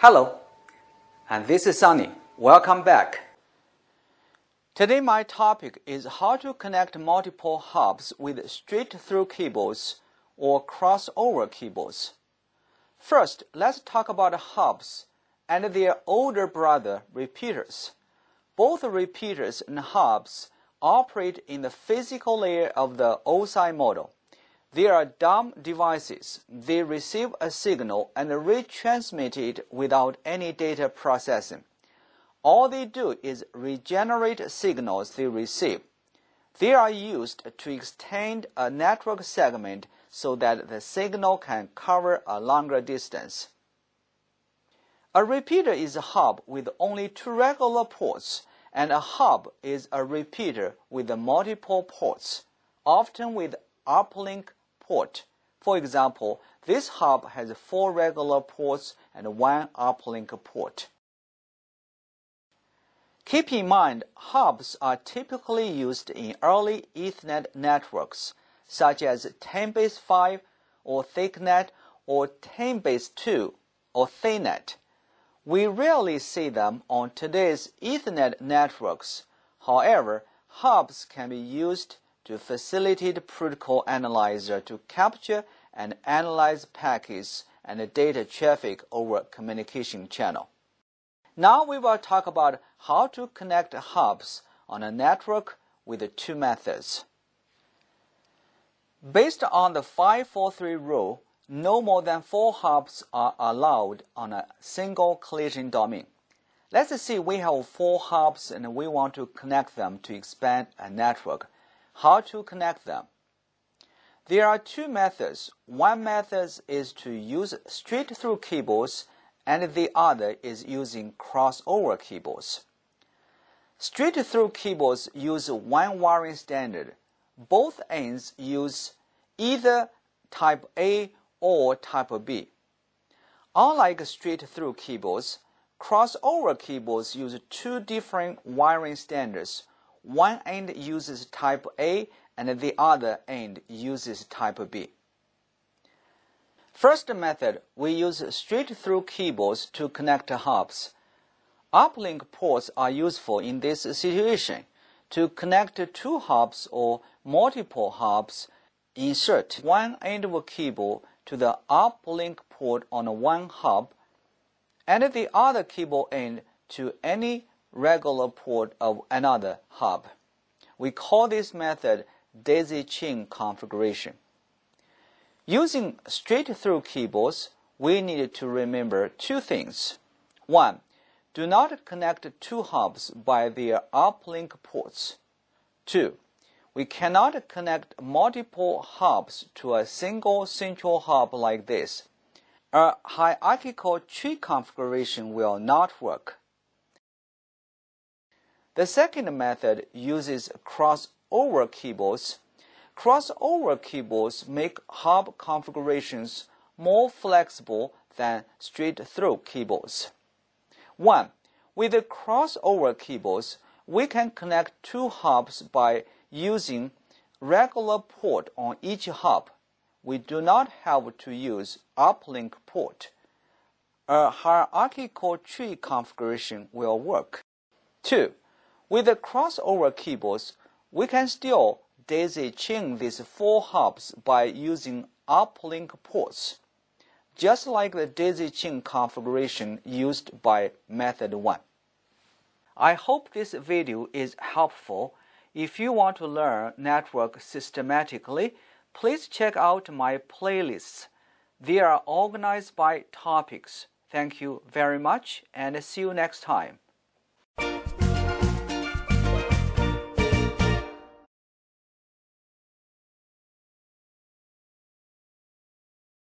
Hello, and this is Sunny. Welcome back. Today my topic is how to connect multiple hubs with straight-through cables or crossover cables. First, let's talk about hubs and their older brother, repeaters. Both repeaters and hubs operate in the physical layer of the OSI model. They are dumb devices. They receive a signal and retransmit it without any data processing. All they do is regenerate signals they receive. They are used to extend a network segment so that the signal can cover a longer distance. A repeater is a hub with only two regular ports, and a hub is a repeater with multiple ports, often with uplink port. For example, this hub has 4 regular ports and 1 uplink port. Keep in mind, hubs are typically used in early Ethernet networks, such as 10Base5 or Thicknet or 10Base2 or Thinnet. We rarely see them on today's Ethernet networks. However, hubs can be used to facilitate protocol analyzer to capture and analyze packets and data traffic over communication channel. Now we will talk about how to connect hubs on a network with two methods. Based on the 543 rule, no more than 4 hubs are allowed on a single collision domain. Let's say we have 4 hubs and we want to connect them to expand a network. How to connect them? There are two methods. One method is to use straight-through cables, and the other is using crossover cables. Straight-through cables use one wiring standard. Both ends use either type A or type B. Unlike straight-through cables, crossover cables use two different wiring standards. One end uses type A and the other end uses type B. First method, we use straight-through cables to connect hubs. Uplink ports are useful in this situation. To connect two hubs or multiple hubs, insert one end of a cable to the uplink port on one hub and the other cable end to any regular port of another hub. We call this method daisy chain configuration. Using straight-through cables, we need to remember two things. One, do not connect two hubs by their uplink ports. Two, we cannot connect multiple hubs to a single central hub like this. A hierarchical tree configuration will not work. The second method uses crossover cables. Crossover cables make hub configurations more flexible than straight-through cables. 1. With the crossover cables, we can connect two hubs by using regular port on each hub. We do not have to use uplink port. A hierarchical tree configuration will work. 2. With the crossover cables, we can still daisy chain these 4 hubs by using uplink ports, just like the daisy chain configuration used by method 1. I hope this video is helpful. If you want to learn network systematically, please check out my playlists. They are organized by topics. Thank you very much and see you next time.